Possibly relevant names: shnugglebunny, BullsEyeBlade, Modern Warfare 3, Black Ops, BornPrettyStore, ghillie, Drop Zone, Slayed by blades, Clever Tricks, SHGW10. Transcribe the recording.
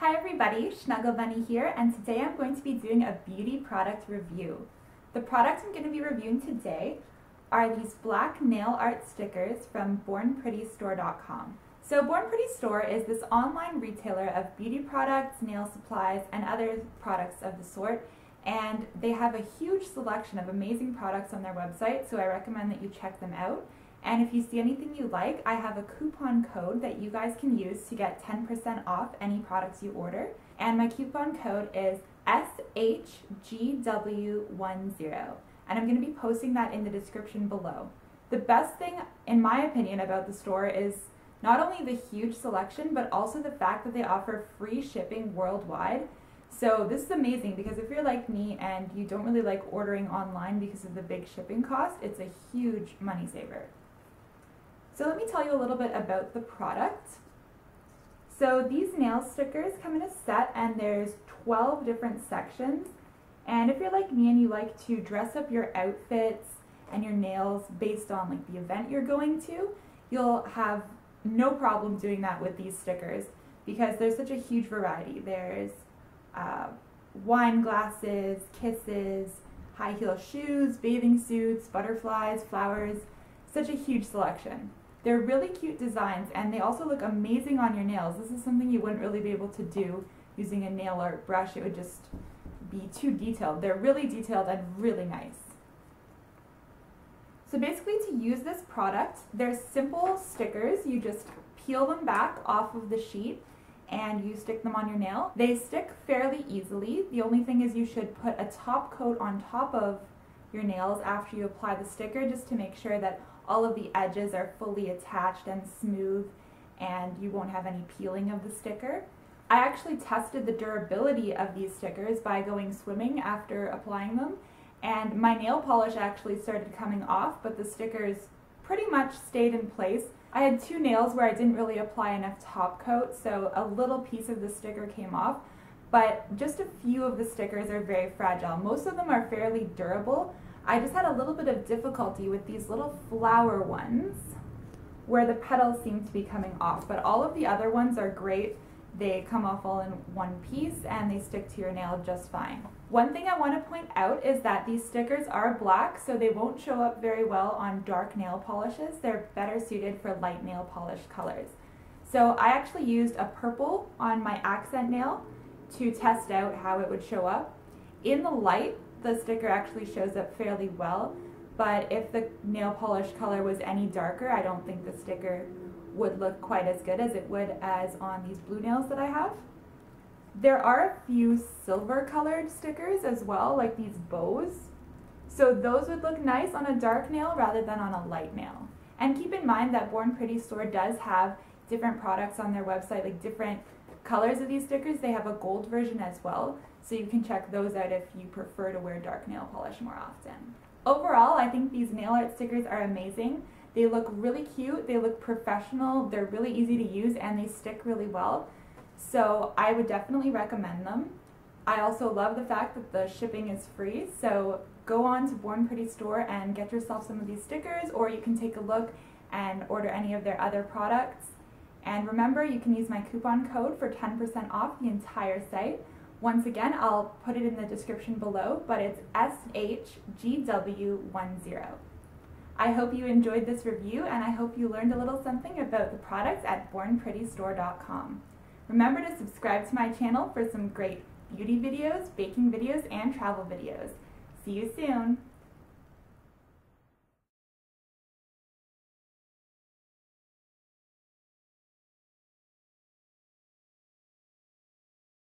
Hi everybody, shnugglebunny here, and today I'm going to be doing a beauty product review. The products I'm going to be reviewing today are these black nail art stickers from BornPrettyStore.com. So BornPrettyStore is this online retailer of beauty products, nail supplies, and other products of the sort, and they have a huge selection of amazing products on their website, so I recommend that you check them out. And if you see anything you like, I have a coupon code that you guys can use to get 10% off any products you order. And my coupon code is SHGW10. And I'm going to be posting that in the description below. The best thing, in my opinion, about the store is not only the huge selection, but also the fact that they offer free shipping worldwide. So this is amazing because if you're like me and you don't really like ordering online because of the big shipping cost, it's a huge money saver. So let me tell you a little bit about the product. So these nail stickers come in a set and there's 12 different sections. And if you're like me and you like to dress up your outfits and your nails based on like the event you're going to, you'll have no problem doing that with these stickers because there's such a huge variety. There's wine glasses, kisses, high heel shoes, bathing suits, butterflies, flowers, such a huge selection. They're really cute designs and they also look amazing on your nails. This is something you wouldn't really be able to do using a nail art brush. It would just be too detailed. They're really detailed and really nice. So basically to use this product, they're simple stickers. You just peel them back off of the sheet and you stick them on your nail. They stick fairly easily. The only thing is you should put a top coat on top of your nails after you apply the sticker just to make sure that all of the edges are fully attached and smooth and you won't have any peeling of the sticker. I actually tested the durability of these stickers by going swimming after applying them, and my nail polish actually started coming off, but the stickers pretty much stayed in place. I had two nails where I didn't really apply enough top coat, so a little piece of the sticker came off, but just a few of the stickers are very fragile. Most of them are fairly durable. I just had a little bit of difficulty with these little flower ones where the petals seem to be coming off, but all of the other ones are great. They come off all in one piece and they stick to your nail just fine. One thing I want to point out is that these stickers are black, so they won't show up very well on dark nail polishes. They're better suited for light nail polish colors. So I actually used a purple on my accent nail to test out how it would show up. In the light, the sticker actually shows up fairly well, but if the nail polish color was any darker, I don't think the sticker would look quite as good as it would as on these blue nails that I have. There are a few silver colored stickers as well, like these bows. So those would look nice on a dark nail rather than on a light nail. And keep in mind that BornPrettyStore does have different products on their website, like different colors of these stickers. They have a gold version as well, so you can check those out if you prefer to wear dark nail polish more often. Overall, I think these nail art stickers are amazing. They look really cute, they look professional, they're really easy to use, and they stick really well. So I would definitely recommend them. I also love the fact that the shipping is free, so go on to BornPrettyStore and get yourself some of these stickers, or you can take a look and order any of their other products. And remember, you can use my coupon code for 10% off the entire site. Once again, I'll put it in the description below, but it's SHGW10. I hope you enjoyed this review, and I hope you learned a little something about the products at BornPrettyStore.com. Remember to subscribe to my channel for some great beauty videos, baking videos, and travel videos. See you soon!